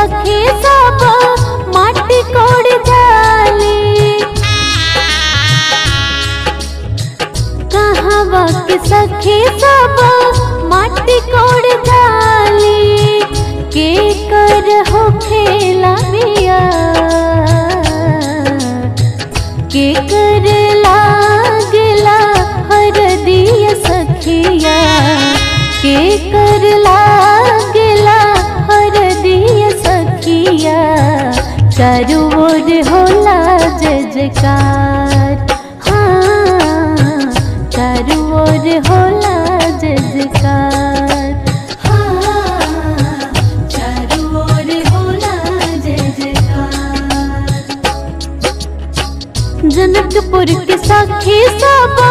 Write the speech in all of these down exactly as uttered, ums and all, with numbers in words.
सखी सब माटी कोड़ जाली कहवा के सखी सब माटी कोड़ जाली के कर हो खेला मिया के कर लागला हर दिया सखिया के कर लागला चारू ओर होला जय जयकार। हाँ चारू ओर होला जय जयकार। हाँ चारू ओर होला जय जयकार। जनकपुर के सखी सब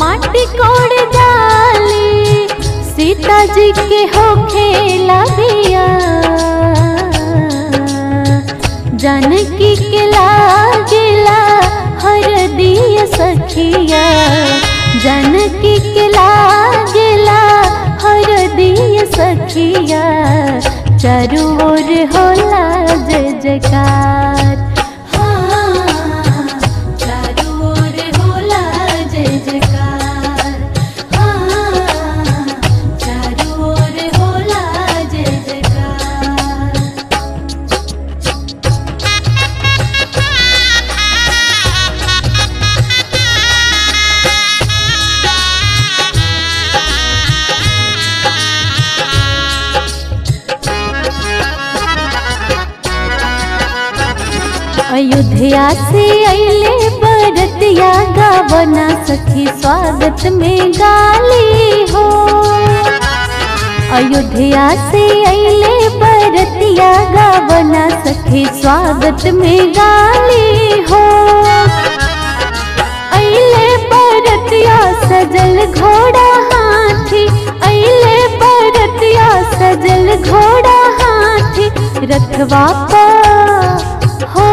माटी कोड़ डाली सीता जी के होखे लाभिया जानकी के लागला हर दिया सखिया जानकी के लागला हर दिया सखिया चारू ओर होला जय जयकार। हाँ चारू ओर होला जय जयकार। हाँ चारू ओर होला जय जयकार। अयोध्या से अइले बरतिया गावना सखी स्वागत में गाली हो। अयोध्या से अइले बरतिया गावना सखी स्वागत में गाली हो। अइले बरतिया सजल घोड़ा हाथी अइले बरतिया सजल घोड़ा हाथी रथवा पर हो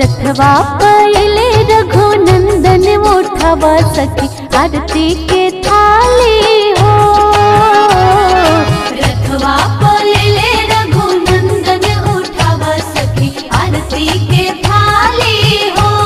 रथवा पहले रघुनंदन उठावा सखी आरती के थाली हो। रथवा पहले रघुनंदन उठावा सखी आरती के थाली हो।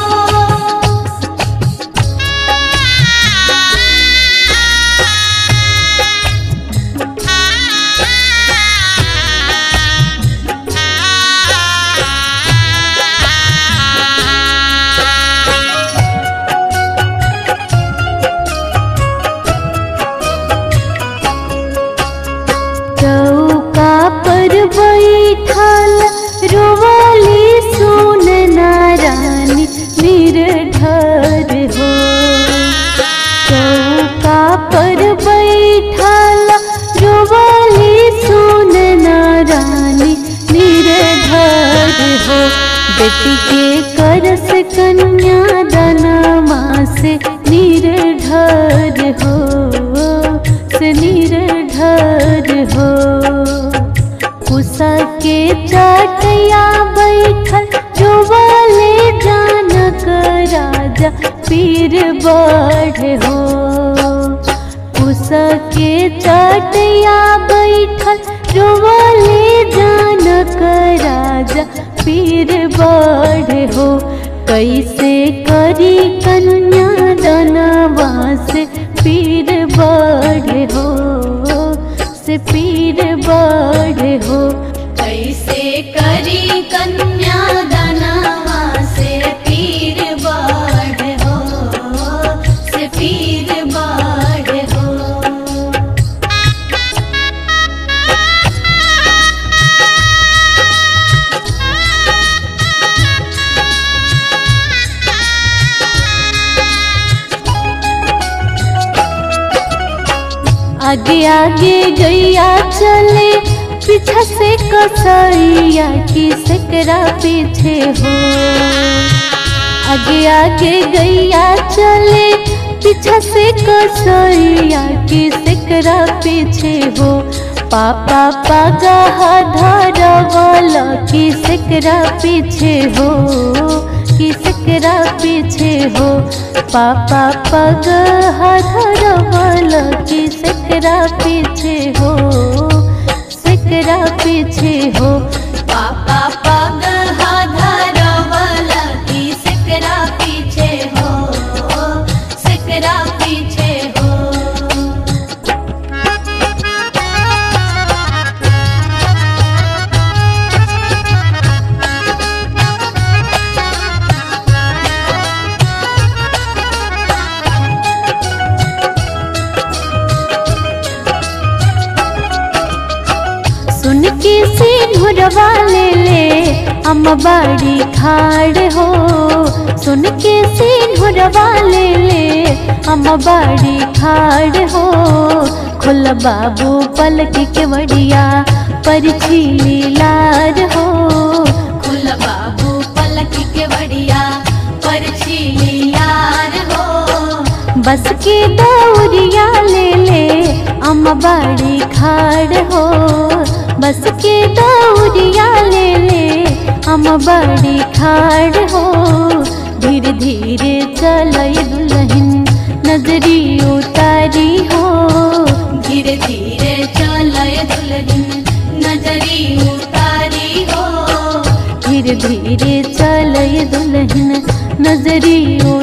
बेटी के करस कन्या दानमा से निरधर हो से निरधर हो। कुसा के चाटिया बैठल जो वाले जानक राजा पीर बढ़ हो। कुसा के चाटिया बैठल जो वाले जानक राजा पीर बढ़े हो। कैसे करी कन्या दानवा से पीर बढ़े हो से पीर बढ़े हो। कैसे करी कन्या दानवा से पीर बढ़े हो से पीर बढ़े हो। आगे आगे गैया चले पीछा से कसैया की सकरा पीछे हो। आगे आगे गैया चले पीछा से कसैया की सकरा पीछे हो। पापा पगाहा धरवला की सकरा पीछे हो की सकरा पीछे हो। पापा पगाहा धरवला की सकरा पीछे हो से एकरा पीछे हो पापा पागल हाधरवला की सकरा पीछे हो सकरा पीछे हो। सिंदूरवा ले ले हम बड़ी खाड़ हो सुन के सिंदूरवा ले ले हम बड़ी खाड़ हो। खुल बाबू पलक के बढ़िया परछीली लार हो खुल बाबू पलक के बढ़िया परछीली लार हो। बस की दौरिया ले ले हम बड़ी खाड़ हो बस के दौरिया ले ले हम बड़ी खाड़ हो। धीरे धीरे चलई दुल्हन नजरी उतारी हो धीरे धीरे चलई दुल्हन नजरी उतारी हो धीरे धीरे चलई दुल्हन नजरी